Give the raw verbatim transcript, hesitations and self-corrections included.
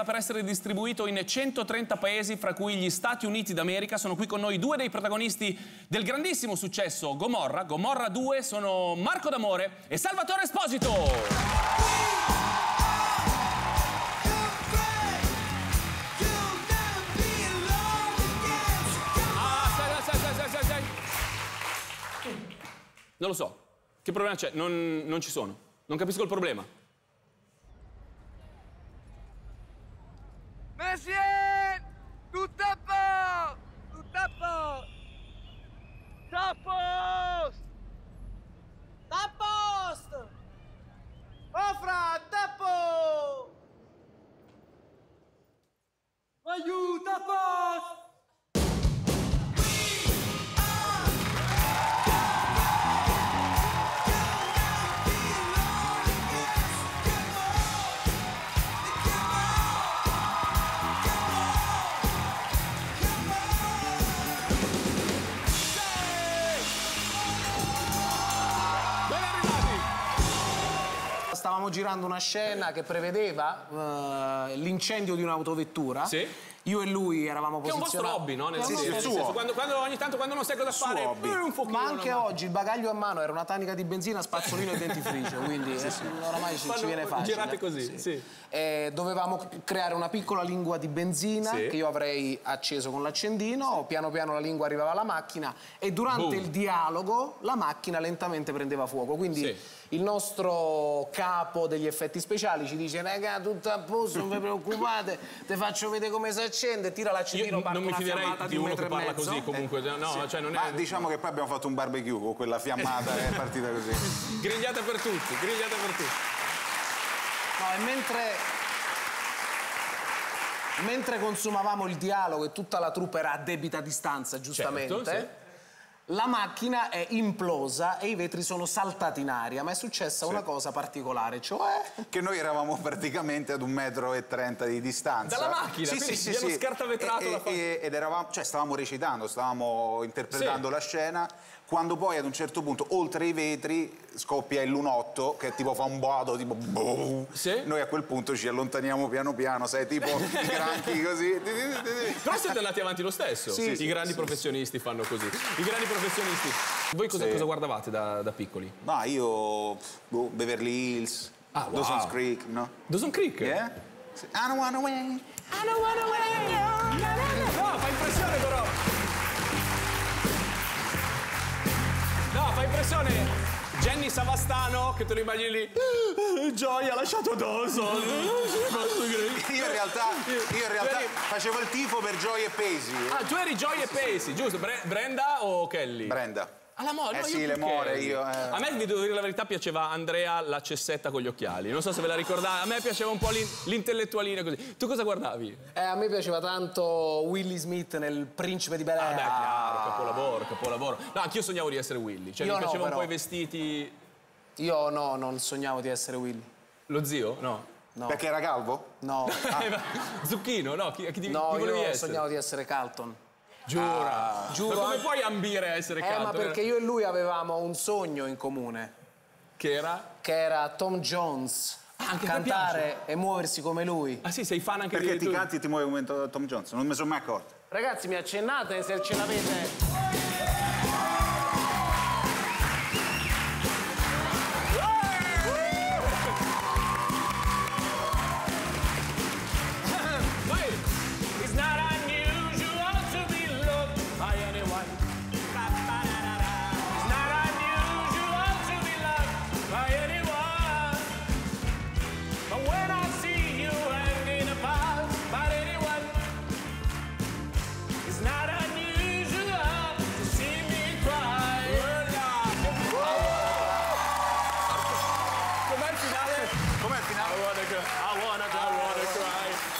sta per essere distribuito in centotrenta paesi, fra cui gli Stati Uniti d'America. Sono qui con noi due dei protagonisti del grandissimo successo Gomorra, Gomorra due, sono Marco D'Amore e Salvatore Esposito. Non lo so. Che problema c'è? Non, non ci sono. Non capisco il problema. Monsieur! Tutto a posto! Tutto a posto! Tutto a posto! Tutto a posto! Oh, fra, tutto a posto! Aiuto a posto! Stavamo girando una scena che prevedeva uh, l'incendio di un'autovettura. Sì. Io e lui eravamo posizionati... Che è un vostro hobby, no? Nel sì, senso, il suo. Senso, quando, quando, ogni tanto, quando non sai cosa fare, un fuochino. Ma anche no? Oggi il bagaglio a mano era una tanica di benzina, spazzolino e dentifricio, quindi sì, sì. Oramai ci, ci viene facile. Girate così, sì. Sì. Eh, dovevamo creare una piccola lingua di benzina, sì, che io avrei acceso con l'accendino, piano piano la lingua arrivava alla macchina e durante Boom. il dialogo la macchina lentamente prendeva fuoco, quindi... Sì. Il nostro capo degli effetti speciali ci dice: raga, tutto a posto, non vi preoccupate, te faccio vedere come si accende, tira l'accendino, parte una fiammata di un metro e mezzo. Non mi fiderei di uno che parla così, comunque, no, sì. Cioè non è... Ma diciamo che poi abbiamo fatto un barbecue con quella fiammata che è partita così. Grigliata per tutti, grigliata per tutti. No, e mentre... Mentre consumavamo il dialogo e tutta la troupe era a debita distanza, giustamente... Certo, sì. La macchina è implosa e i vetri sono saltati in aria, ma è successa sì. una cosa particolare, cioè... Che noi eravamo praticamente ad un metro e trenta di distanza. Dalla macchina? Sì, sì, sì. Abbiamo sì. scartavetrato e, la fa... e, ed eravamo... Cioè, stavamo recitando, stavamo interpretando sì. la scena, quando poi ad un certo punto, oltre i vetri, scoppia il lunotto, che tipo fa un boato, tipo... Boh. Sì. Noi a quel punto ci allontaniamo piano piano, sai, tipo i granchi così... Però siete andati avanti lo stesso. Sì, sì, I grandi sì, professionisti sì. fanno così. I grandi professionisti professionisti. Voi cosa, sì. cosa guardavate da, da piccoli? Ma io... Boh, Beverly Hills, ah, wow. Dawson's Creek, no? Dawson's Creek? Yeah? I don't wanna wait, I don't wanna wait. No, fa impressione però. No, fa impressione. Jenny Savastano, che te lo immagini lì. Joey ha lasciato Dawson. Io in realtà, io in realtà eri... facevo il tifo per Joey e Pacey. Ah, tu eri Joey e Pacey, giusto? Bre Brenda o Kelly? Brenda. Ah, la more? Eh no, sì, le more, io... Eh. A me, vi devo dire la verità, piaceva Andrea la cessetta con gli occhiali. Non so se ve la ricordate, a me piaceva un po' l'intellettualina così. Tu cosa guardavi? Eh, a me piaceva tanto Willy Smith nel Principe di Bel-Air. Ah, beh, chiaro, capolavoro, capolavoro. No, anch'io sognavo di essere Willy. Cioè, io mi piacevano no, un po' i vestiti... Io no, non sognavo di essere Willy. Lo zio? No. No. Perché era calvo? No. Ah. Zucchino? No, chi, chi, no chi volevi io essere? Sognavo di essere Carlton. Giura, ah, giuro. Ma come puoi ambire a essere eh, Carlton? Ma perché io e lui avevamo un sogno in comune. Che era? Che era Tom Jones. Ah, anche cantare e muoversi come lui. Ah sì, sei fan anche perché di lui. Perché ti canti e ti muovi come Tom Jones? Non me ne sono mai accorto. Ragazzi, mi accennate se ce l'avete. I wanna, I wanna, I wanna cry.